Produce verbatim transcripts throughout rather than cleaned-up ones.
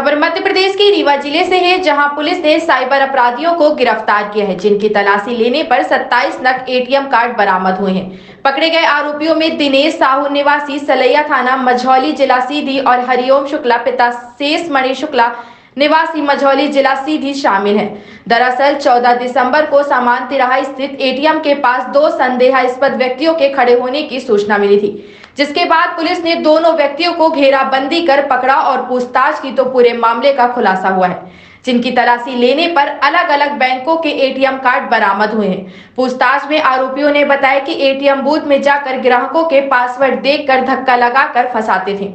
खबर मध्य प्रदेश के रीवा जिले से है, जहां पुलिस ने साइबर अपराधियों को गिरफ्तार किया है, जिनकी तलाशी लेने पर सत्ताईस नग एटीएम कार्ड बरामद हुए हैं। पकड़े गए आरोपियों में दिनेश साहू निवासी सलैया थाना मझौली जिला सीधी और हरिओम शुक्ला पिता शेष मणि शुक्ला निवासी मझौली जिला सीधी शामिल है। दरअसल चौदह दिसंबर को सामान तिराहा स्थित एटीएम के पास दो संदेहास्पद व्यक्तियों के खड़े होने की सूचना मिली थी, जिसके बाद पुलिस ने दोनों व्यक्तियों को घेराबंदी कर पकड़ा और पूछताछ की तो पूरे मामले का खुलासा हुआ है, जिनकी तलाशी लेने पर अलग अलग बैंकों के एटीएम कार्ड बरामद हुए हैं। पूछताछ में आरोपियों ने बताया कि एटीएम बूथ में जाकर ग्राहकों के पासवर्ड देखकर धक्का लगाकर फंसाते थे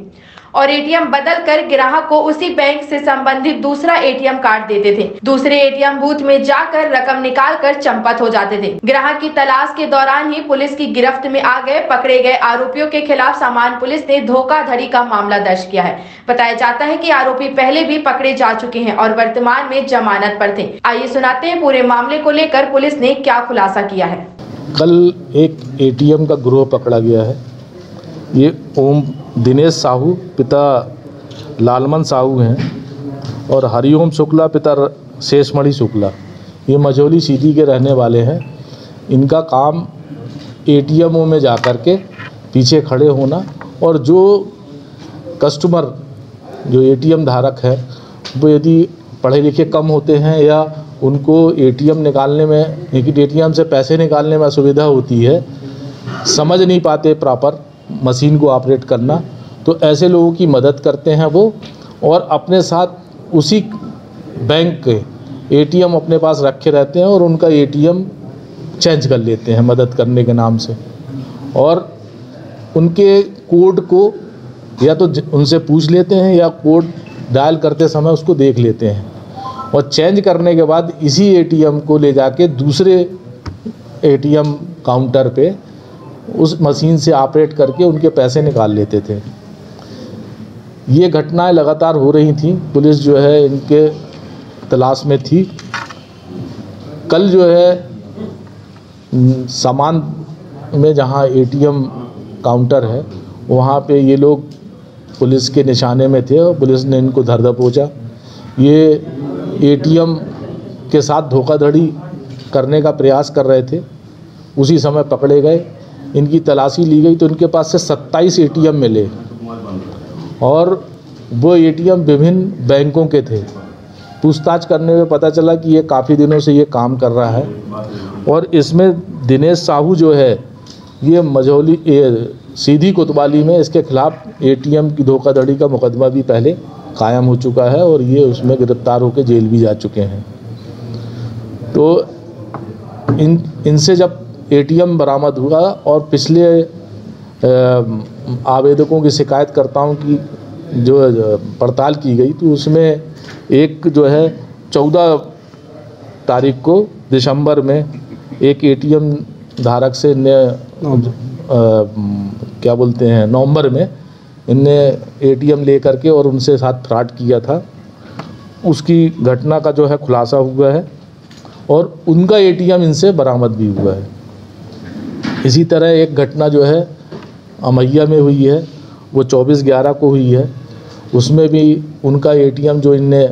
और एटीएम बदलकर ग्राहक को उसी बैंक से संबंधित दूसरा एटीएम कार्ड देते थे। दूसरे एटीएम बूथ में जाकर रकम निकालकर चंपत हो जाते थे। ग्राहक की तलाश के दौरान ही पुलिस की गिरफ्त में आ गए। पकड़े गए आरोपियों के खिलाफ सामान पुलिस ने धोखाधड़ी का मामला दर्ज किया है। बताया जाता है कि आरोपी पहले भी पकड़े जा चुके हैं और वर्तमान में जमानत पर थे। आइए सुनाते हैं पूरे मामले को लेकर पुलिस ने क्या खुलासा किया है। कल एक एटीएम का गिरोह पकड़ा गया है। ये ओम दिनेश साहू पिता लालमन साहू हैं और हरिओम शुक्ला पिता शेषमणि शुक्ला, ये मझौली सीधी के रहने वाले हैं। इनका काम एटीएमओ में जा कर के पीछे खड़े होना और जो कस्टमर जो एटीएम धारक है वो यदि पढ़े लिखे कम होते हैं या उनको एटीएम निकालने में एटीएम से पैसे निकालने में असुविधा होती है, समझ नहीं पाते प्रॉपर मशीन को ऑपरेट करना, तो ऐसे लोगों की मदद करते हैं वो और अपने साथ उसी बैंक के एटीएम अपने पास रखे रहते हैं और उनका एटीएम चेंज कर लेते हैं मदद करने के नाम से। और उनके कोड को या तो उनसे पूछ लेते हैं या कोड डायल करते समय उसको देख लेते हैं और चेंज करने के बाद इसी एटीएम को ले जाके दूसरे एटीएम काउंटर पे उस मशीन से ऑपरेट करके उनके पैसे निकाल लेते थे। ये घटनाएं लगातार हो रही थी। पुलिस जो है इनके तलाश में थी। कल जो है सामान में जहां एटीएम काउंटर है वहां पे ये लोग पुलिस के निशाने में थे और पुलिस ने इनको धर दबोचा। ये एटीएम के साथ धोखाधड़ी करने का प्रयास कर रहे थे, उसी समय पकड़े गए। इनकी तलाशी ली गई तो इनके पास से सत्ताईस एटीएम मिले और वो एटीएम विभिन्न बैंकों के थे। पूछताछ करने में पता चला कि ये काफ़ी दिनों से ये काम कर रहा है और इसमें दिनेश साहू जो है ये मझौली सीधी कोतवाली में इसके खिलाफ एटीएम की धोखाधड़ी का मुकदमा भी पहले कायम हो चुका है और ये उसमें गिरफ्तार होकर जेल भी जा चुके हैं। तो इन इनसे जब एटीएम बरामद हुआ और पिछले आवेदकों की शिकायतकर्ताओं की जो पड़ताल की गई तो उसमें एक जो है चौदह तारीख को दिसंबर में एक एटीएम धारक से ने क्या बोलते हैं नवंबर में इनने एटीएम ले करके और उनसे साथ फ्रॉड किया था, उसकी घटना का जो है खुलासा हुआ है और उनका एटीएम इनसे बरामद भी हुआ है। इसी तरह एक घटना जो है अमैया में हुई है, वो चौबीस ग्यारह को हुई है। उसमें भी उनका एटीएम जो इनने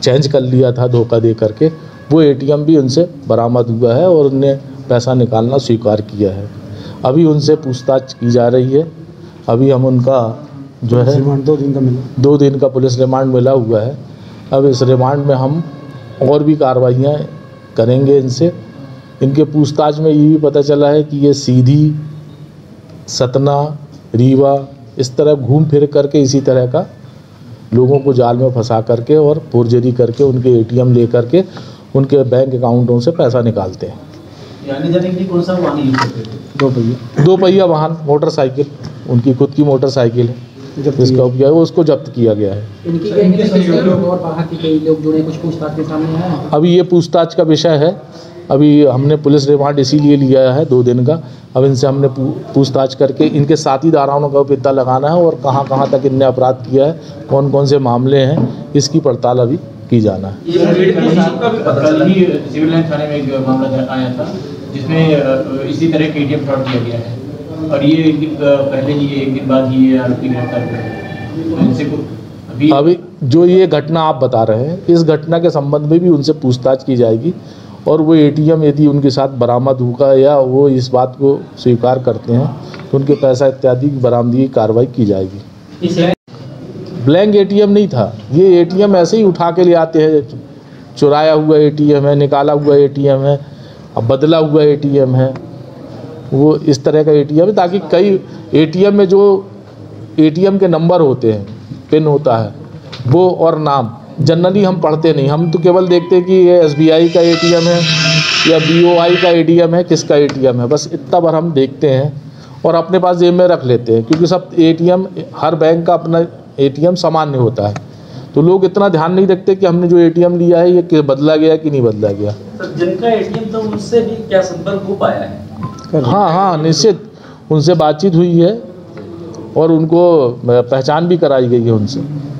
चेंज कर लिया था धोखा दे करके, वो एटीएम भी उनसे बरामद हुआ है और उनने पैसा निकालना स्वीकार किया है। अभी उनसे पूछताछ की जा रही है। अभी हम उनका जो है दो दिन का मिला दो दिन का पुलिस रिमांड मिला हुआ है। अब इस रिमांड में हम और भी कार्रवाइयाँ करेंगे इनसे। इनके पूछताछ में ये भी पता चला है कि ये सीधी, सतना, रीवा इस तरह घूम फिर करके इसी तरह का लोगों को जाल में फंसा करके और फोर्जरी करके उनके एटीएम ले करके उनके बैंक अकाउंटों से पैसा निकालते हैं। यानी जाने के लिए कौन सा वाहन यूज करते थे? दो पहिया दो पहिया वाहन, मोटरसाइकिल, उनकी खुद की मोटरसाइकिल है जिसका उपयोग वो उसको जब्त किया गया है। इनकी गैंग अभी ये पूछताछ का विषय है। अभी हमने पुलिस रिमांड इसीलिए लिया है दो दिन का। अब इनसे हमने पूछताछ करके इनके साथी दारानों का पता लगाना है और कहां कहां तक इनने अपराध किया है, कौन कौन से मामले हैं, इसकी पड़ताल अभी की जाना है। सिविल लाइन थाने में एक मामला आया था जिसमें इसी तरह के एटीएम फ्रॉड किया गया है और ये पहले ही एक दिन बाद ही ये आरोपी गिरफ्तार हुए। इनसे अभी, अभी जो ये घटना आप बता रहे हैं, इस घटना के संबंध में भी उनसे पूछताछ की जाएगी और वो एटीएम यदि उनके साथ बरामद होगा या वो इस बात को स्वीकार करते हैं तो उनके पैसा इत्यादि की बरामदगी की कार्रवाई की जाएगी। ब्लैंक एटीएम नहीं था, ये एटीएम ऐसे ही उठा के ले आते हैं। चुराया हुआ एटीएम है, निकाला हुआ एटीएम है, अब बदला हुआ एटीएम है, वो इस तरह का एटीएम है। ताकि कई एटीएम में जो एटीएम के नंबर होते हैं, पिन होता है वो और नाम, जनरली हम पढ़ते नहीं, हम तो केवल देखते हैं कि ये एसबीआई का एटीएम है या बीओआई का एटीएम है, किसका एटीएम है, बस इतना बार हम देखते हैं और अपने पास जेब में रख लेते हैं। क्योंकि सब एटीएम, हर बैंक का अपना एटीएम सामान्य होता है, तो लोग इतना ध्यान नहीं रखते कि हमने जो एटीएम लिया है ये बदला गया कि नहीं बदला गया। सर, जिनका एटीएम था उनसे भी क्या संपर्क हो पाया है? हाँ हाँ, निश्चित उनसे बातचीत हुई है और उनको पहचान भी कराई गई है उनसे।